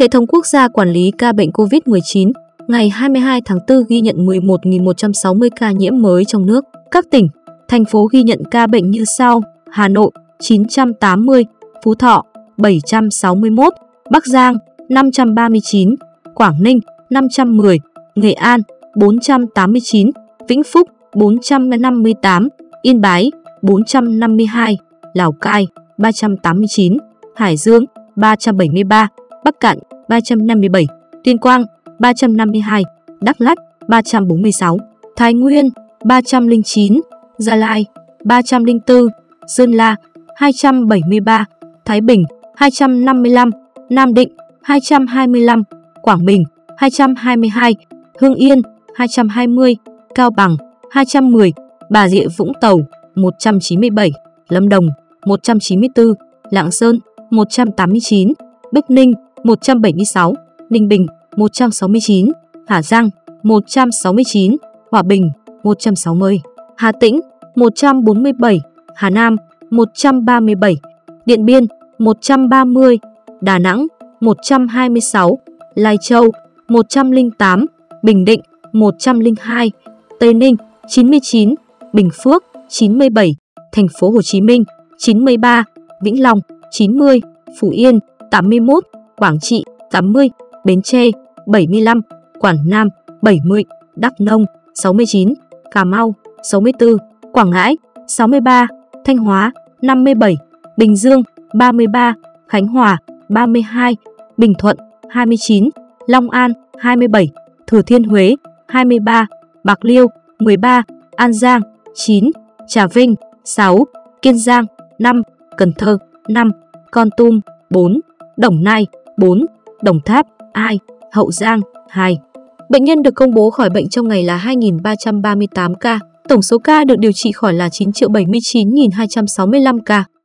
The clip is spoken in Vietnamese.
Hệ thống quốc gia quản lý ca bệnh COVID-19 ngày 22 tháng 4 ghi nhận 11.160 ca nhiễm mới trong nước. Các tỉnh, thành phố ghi nhận ca bệnh như sau: Hà Nội 980, Phú Thọ 761, Bắc Giang 539, Quảng Ninh 510, Nghệ An 489, Vĩnh Phúc 458, Yên Bái 452, Lào Cai 389, Hải Dương 373, Bắc Cạn 357, Tuyên Quang 352, Đắk Lắk 346, Thái Nguyên 309, Gia Lai 304, Sơn La 273, Thái Bình 255, Nam Định 225, Quảng Bình 222, Hưng Yên 220, Cao Bằng 210, Bà Rịa Vũng Tàu 197, Lâm Đồng 194, Lạng Sơn 189, Bắc Ninh 176, Ninh Bình 169, Hà Giang 169, Hòa Bình 160, Hà Tĩnh 147, Hà Nam 137, Điện Biên 130, Đà Nẵng 126, Lai Châu 108, Bình Định 102, Tây Ninh 99, Bình Phước 97, Thành phố Hồ Chí Minh 93, Vĩnh Long 90, Phú Yên 81, Quảng Trị 80, Bến Tre 75, Quảng Nam 70, Đắk Nông 69, Cà Mau 64, Quảng Ngãi 63, Thanh Hóa 57, Bình Dương 33, Khánh Hòa 32, Bình Thuận 29, Long An 27, Thừa Thiên Huế 23, Bạc Liêu 13, An Giang 9, Trà Vinh 6, Kiên Giang 5, Cần Thơ 5, Kon Tum 4, Đồng Nai 4, Đồng Tháp 2, Hậu Giang 2. Bệnh nhân được công bố khỏi bệnh trong ngày là 2.338 ca. Tổng số ca được điều trị khỏi là 9.079.265 ca.